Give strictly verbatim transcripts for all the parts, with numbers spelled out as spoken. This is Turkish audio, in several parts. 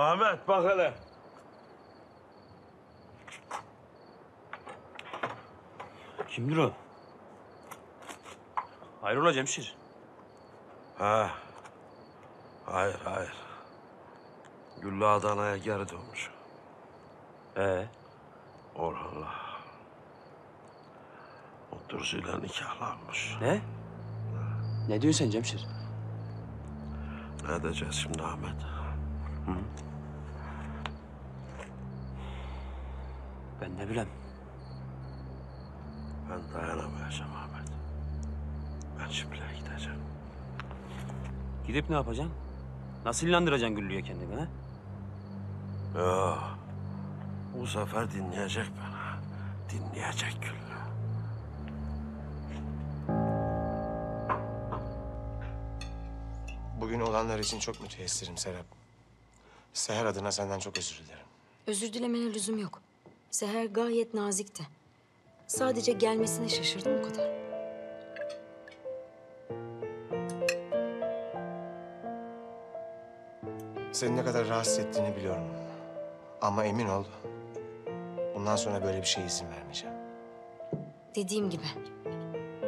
Ahmet bak hele. Kimdir o? Hayrola Cemşir? Ha. Hayır, hayır. Güllü Adana'ya geri dönmüş. Ee? Orhan'la. Otursuyla nikahlanmış. Ne? Ha. Ne diyorsun sen Cemşir? Ne edeceğiz şimdi Ahmet? Hı? Ben ne bileyim? Ben dayanamayacağım Ahmet. Ben şimdiye gideceğim. Gidip ne yapacaksın? Nasıl inandıracaksın Güllü'ye kendini ha? Ya, bu sefer dinleyecek bana. Dinleyecek Güllü. Bugün olanlar için çok müteessirim Serap. Seher adına senden çok özür dilerim. Özür dilemene lüzum yok. Seher gayet nazikti. Sadece gelmesine şaşırdım o kadar. Seni ne kadar rahatsız ettiğini biliyorum. Ama emin ol, bundan sonra böyle bir şeye izin vermeyeceğim. Dediğim gibi,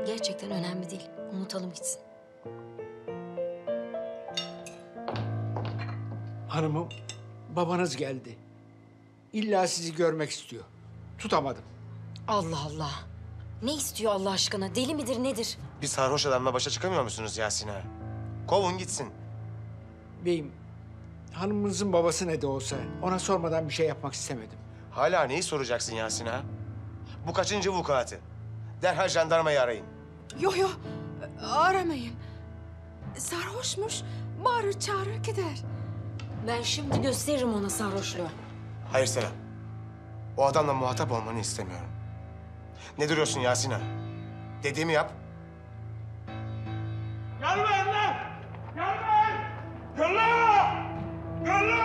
gerçekten önemli değil. Unutalım gitsin. Hanımım, babanız geldi. İlla sizi görmek istiyor. Tutamadım. Allah Allah. Ne istiyor Allah aşkına? Deli midir nedir? Bir sarhoş adamla başa çıkamıyor musunuz Yasin'e? Kovun gitsin. Beyim, hanımınızın babası ne de olsa ona sormadan bir şey yapmak istemedim. Hala neyi soracaksın Yasin'e? Bu kaçıncı vukuatı? Derhal jandarmayı arayın. Yok yok, aramayın. Sarhoşmuş, bağırır çağırır gider. Ben şimdi gösteririm ona sarhoşluğu. Hayır Selam. O adamla muhatap olmanı istemiyorum. Ne duruyorsun Yasin'e? Dediğimi yap. Gelmeyin lan! Gelmeyin! Güllü! Güllü!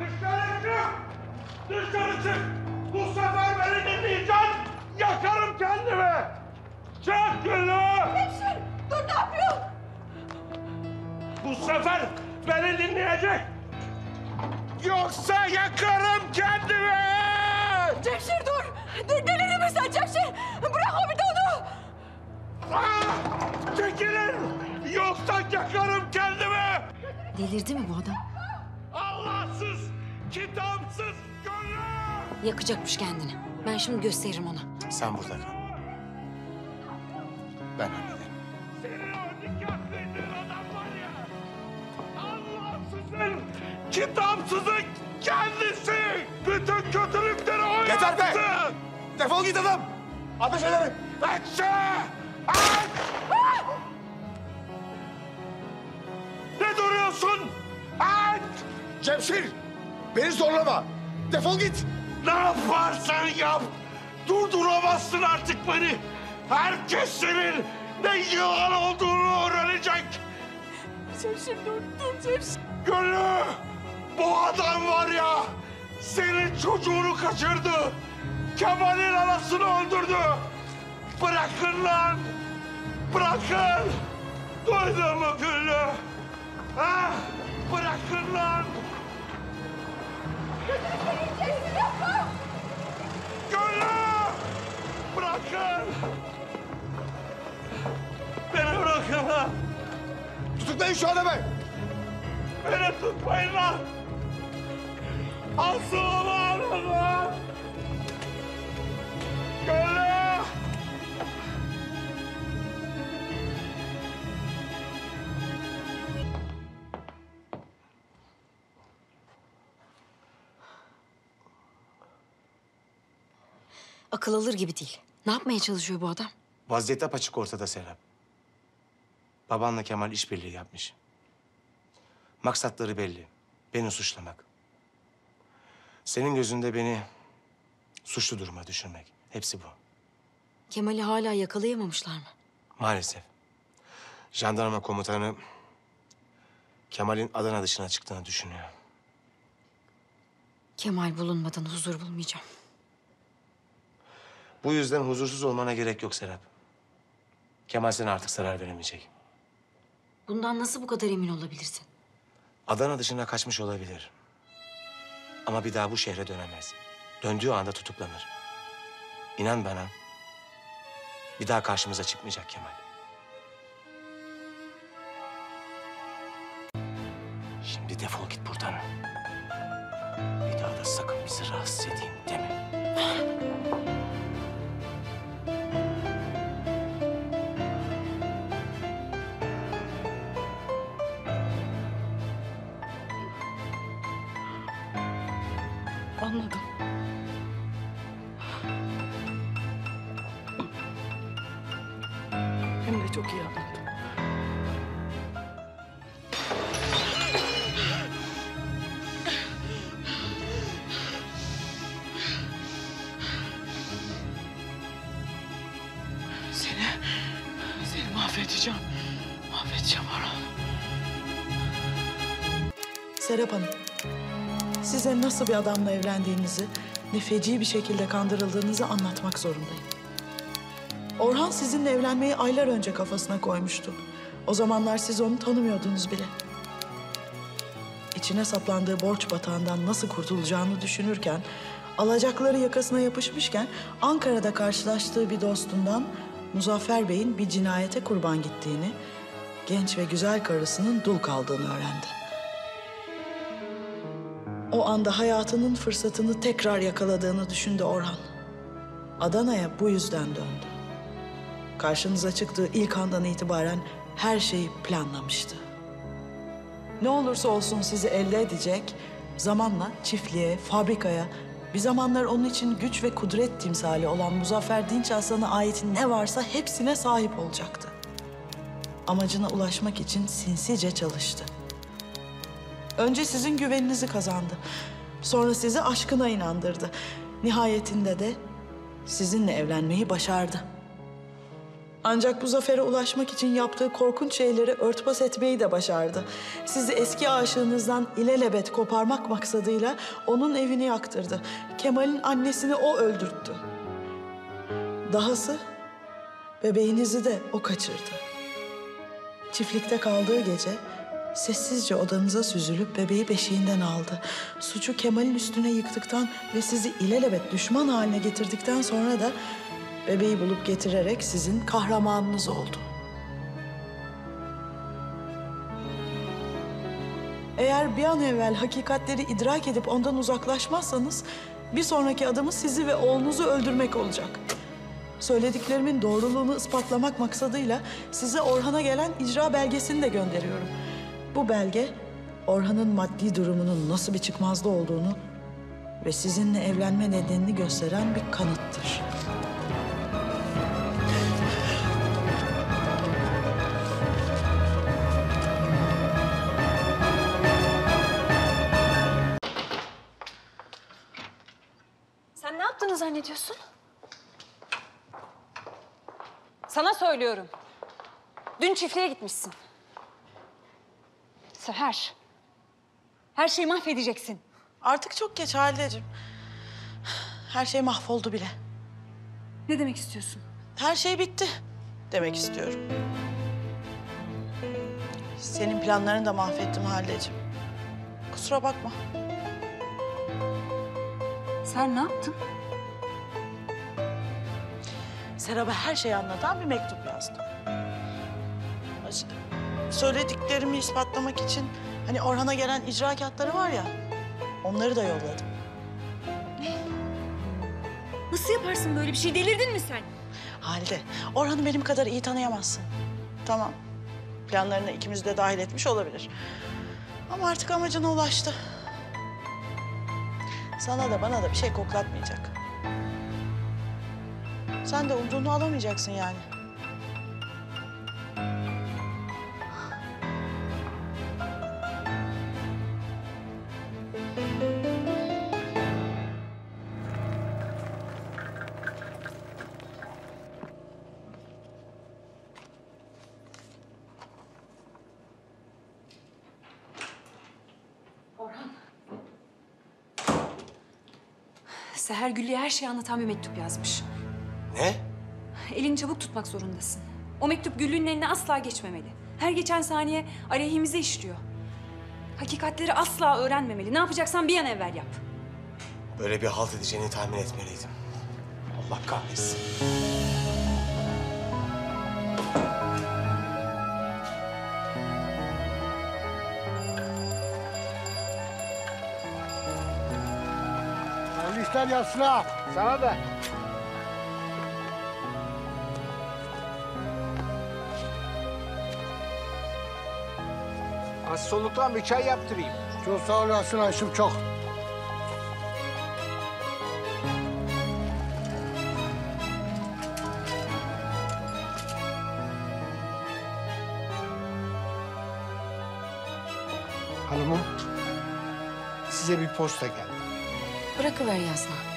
Dışarı çık! Dışarı çık! Bu sefer beni dinleyeceksin! Yakarım kendimi! Çık Güllü! Hemşire! Dur ne yapıyorsun? Bu sefer beni dinleyecek! Yoksa yakarım kendimi! Cemşir dur! De delirdin mi sen Cemşir? Bırak o bir de onu! Aa, çekilin! Yoksa yakarım kendimi! Delirdi mi bu adam? Allahsız, kitapsız gönlüm! Yakacakmış kendini. Ben şimdi gösteririm ona. Sen burada kal. Ben hallederim. Senin o nikahlıydığın adam var ya! Allahsızın! Kitapsızın kendisi! Bütün kötülükleri o yaptı! Yeter be! Defol git adam! Ateş ederim! Ayşe! Aç! Ne duruyorsun? Aç! Cemşir! Beni zorlama! Defol git! Ne yaparsan yap! Durduramazsın artık beni! Herkes senin ne yılan olduğunu öğrenecek! Cemşir dur, dur Cemşir! Gönül! Bu adam var ya, senin çocuğunu kaçırdı. Kemal'in anasını öldürdü. Bırakın lan! Bırakın! Duydun mu Güllü? Ha? Bırakın lan! Güllü! Bırakın! Beni bırakın lan! Tutuklayın şu adamı! Beni tutmayın lan! Asılımı alın lan! Güllü! Akıl alır gibi değil. Ne yapmaya çalışıyor bu adam? Vaziyet apaçık ortada Serap. Babanla Kemal işbirliği yapmış. Maksatları belli. Beni suçlamak. Senin gözünde beni suçlu duruma düşürmek. Hepsi bu. Kemal'i hala yakalayamamışlar mı? Maalesef. Jandarma komutanı Kemal'in Adana dışına çıktığını düşünüyor. Kemal bulunmadan huzur bulmayacağım. Bu yüzden huzursuz olmana gerek yok Serap. Kemal sana artık zarar veremeyecek. Bundan nasıl bu kadar emin olabilirsin? Adana dışına kaçmış olabilir. Ama bir daha bu şehre dönemez. Döndüğü anda tutuklanır. İnan bana, bir daha karşımıza çıkmayacak Kemal. Şimdi defol git buradan. Bir daha da sakın bizi rahatsız edeyim deme. Anladım. Hem de çok iyi anladım. Seni, seni mahvedeceğim. Mahvedeceğim Aral. Serap Hanım. Size nasıl bir adamla evlendiğinizi, ne feci bir şekilde kandırıldığınızı anlatmak zorundayım. Orhan sizinle evlenmeyi aylar önce kafasına koymuştu. O zamanlar siz onu tanımıyordunuz bile. İçine saplandığı borç batağından nasıl kurtulacağını düşünürken, alacakları yakasına yapışmışken Ankara'da karşılaştığı bir dostundan Muzaffer Bey'in bir cinayete kurban gittiğini, genç ve güzel karısının dul kaldığını öğrendi. O anda hayatının fırsatını tekrar yakaladığını düşündü Orhan. Adana'ya bu yüzden döndü. Karşınıza çıktığı ilk andan itibaren her şeyi planlamıştı. Ne olursa olsun sizi elde edecek, zamanla çiftliğe, fabrikaya, bir zamanlar onun için güç ve kudret timsali olan Muzaffer Dinç Aslan'a ait ne varsa hepsine sahip olacaktı. Amacına ulaşmak için sinsice çalıştı. Önce sizin güveninizi kazandı. Sonra sizi aşkına inandırdı. Nihayetinde de sizinle evlenmeyi başardı. Ancak bu zafere ulaşmak için yaptığı korkunç şeyleri örtbas etmeyi de başardı. Sizi eski aşığınızdan ilelebet koparmak maksadıyla onun evini yaktırdı. Kemal'in annesini o öldürttü. Dahası bebeğinizi de o kaçırdı. Çiftlikte kaldığı gece sessizce odanıza süzülüp bebeği beşiğinden aldı. Suçu Kemal'in üstüne yıktıktan ve sizi ilelebet düşman haline getirdikten sonra da bebeği bulup getirerek sizin kahramanınız oldu. Eğer bir an evvel hakikatleri idrak edip ondan uzaklaşmazsanız bir sonraki adımız sizi ve oğlunuzu öldürmek olacak. Söylediklerimin doğruluğunu ispatlamak maksadıyla size Orhan'a gelen icra belgesini de gönderiyorum. Bu belge, Orhan'ın maddi durumunun nasıl bir çıkmazda olduğunu ve sizinle evlenme nedenini gösteren bir kanıttır. Sen ne yaptığını zannediyorsun? Sana söylüyorum. Dün çiftliğe gitmişsin. Seher, her şeyi mahvedeceksin. Artık çok geç Halideciğim. Her şey mahvoldu bile. Ne demek istiyorsun? Her şey bitti demek istiyorum. Senin planlarını da mahvettim Halideciğim. Kusura bakma. Sen ne yaptın? Serap'a her şeyi anlatan bir mektup yazdım. Başka. Söylediklerimi ispatlamak için hani Orhan'a gelen icra kağıtları var ya, onları da yolladım. Ne? Nasıl yaparsın böyle bir şey? Delirdin mi sen? Halide, Orhan'ı benim kadar iyi tanıyamazsın. Tamam, planlarına ikimiz de dahil etmiş olabilir. Ama artık amacına ulaştı. Sana da bana da bir şey koklatmayacak. Sen de umduğunu alamayacaksın yani. Seher Güllü'ye her şeyi anlatan bir mektup yazmış. Ne? Elini çabuk tutmak zorundasın. O mektup Güllü'nün eline asla geçmemeli. Her geçen saniye aleyhimize işliyor. Hakikatleri asla öğrenmemeli. Ne yapacaksan bir an evvel yap. Böyle bir halt edeceğini tahmin etmeliydim. Allah kahretsin. Polisler yatsın ha. Sana da. Az soluklan bir çay yaptırayım. Çok sağ olasın Ayşem çok. Hanımım, size bir posta geldi. Bırakıver Yasin abi.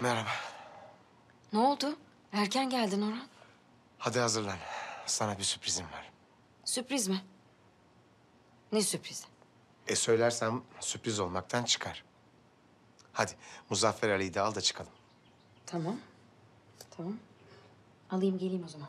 Merhaba. Ne oldu? Erken geldin Orhan. Hadi hazırlan. Sana bir sürprizim var. Sürpriz mi? Ne sürprizi? E söylersem sürpriz olmaktan çıkar. Hadi Muzaffer Ali'yi de al da çıkalım. Tamam. Tamam. Alayım geleyim o zaman.